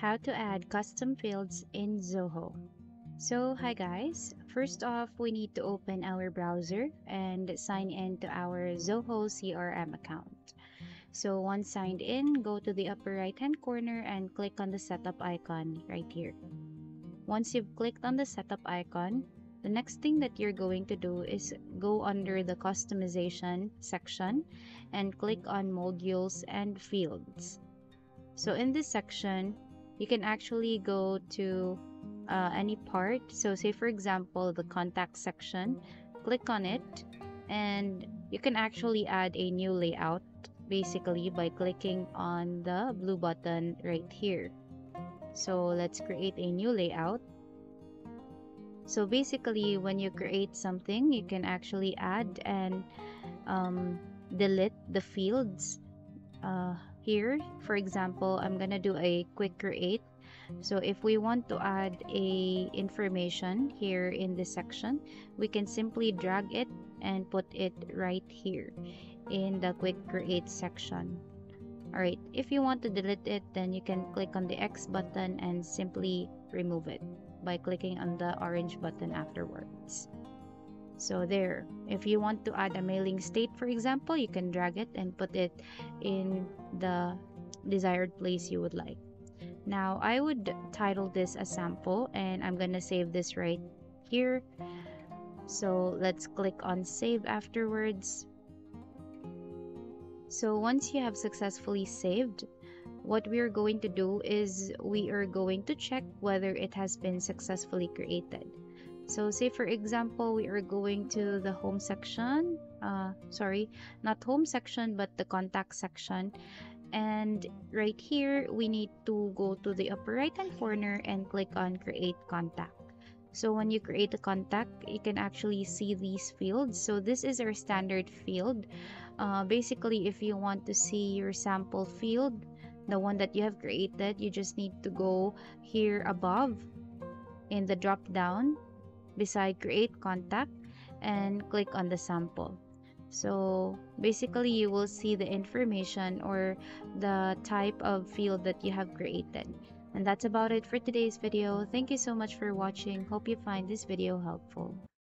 How to add custom fields in Zoho. So hi guys, first off we need to open our browser and sign in to our Zoho CRM account. So once signed in, go to the upper right hand corner and click on the setup icon right here. Once you've clicked on the setup icon, the next thing that you're going to do is go under the customization section and click on modules and fields. So in this section, you can actually go to any part. So say for example, the contact section, click on it and you can actually add a new layout basically by clicking on the blue button right here. So let's create a new layout. So basically when you create something, you can actually add and delete the fields here. For example, I'm gonna do a quick create. So if we want to add a information here in this section, we can simply drag it and put it right here in the quick create section. Alright, if you want to delete it, then you can click on the X button and simply remove it by clicking on the orange button afterwards. So there, if you want to add a mailing state, for example, you can drag it and put it in the desired place you would like. Now, I would title this a sample and I'm gonna save this right here. So let's click on save afterwards. So once you have successfully saved, what we are going to do is we are going to check whether it has been successfully created. So say for example, we are going to the home section, sorry, not home section, but the contact section. And right here, we need to go to the upper right hand corner and click on create contact. So when you create a contact, you can actually see these fields. So this is our standard field. Basically, if you want to see your sample field, the one that you have created, you just need to go here above in the drop down beside create contact and click on the sample. So basically you will see the information or the type of field that you have created. And that's about it for today's video. Thank you so much for watching. Hope you find this video helpful.